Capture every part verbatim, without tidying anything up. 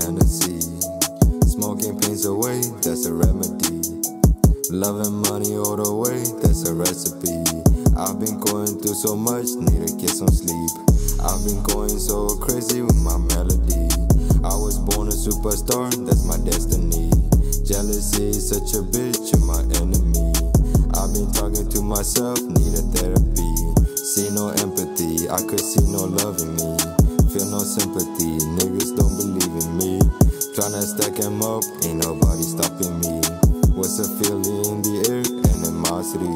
Hennessy. Smoking pains away, that's a remedy. Loving money all the way, that's a recipe. I've been going through so much, need to get some sleep. I've been going so crazy with my melody. I was born a superstar, that's my destiny. Jealousy is such a bitch, you're my enemy. I've been talking to myself, need a therapy. See no empathy, I could see no love in me. Feel no sympathy, niggas don't believe in me. Tryna stack them up, ain't nobody stopping me. What's a feeling in the air? Animosity.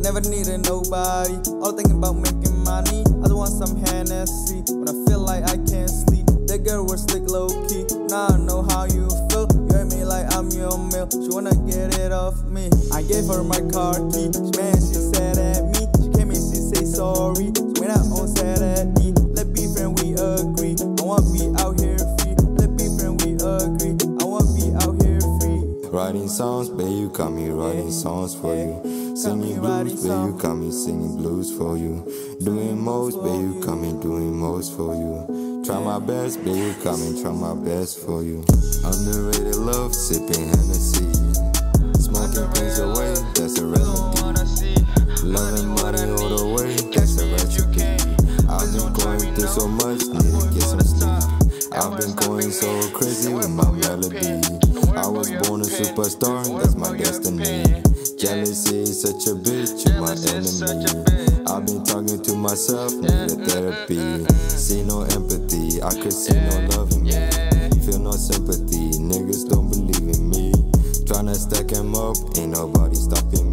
Never needed nobody, all thinking about making money. I don't want some Hennessy, but I feel like I can't sleep. That girl was slick low-key, now I know how you feel. You hate me like I'm your meal, she wanna get it off me. I gave her my car key, man, she said at me. She came in, she say sorry, so when I on Saturday. Let's be friend, we agree, I wanna be out here free. Let's be friend, we agree, I wanna be out here free. Writing songs, babe, you got me writing songs for you. Singing blues, babe, you got me singing blues for you. Doing most, babe, you got me doing most for you. Try my best, baby, come and try my best for you. Underrated love, sipping Hennessy. Smoking things away, that's a remedy. Loving money all the way, that's a recipe. I've been going through so much, need to get some sleep. I've been going so crazy with my melody. I was born a superstar, that's my destiny. Jealousy is such a bitch, you're my enemy. I've been talking to myself, need a therapy. See no empathy, I could see no love in me. Feel no sympathy, niggas don't believe in me. Tryna stack them up, ain't nobody stopping me.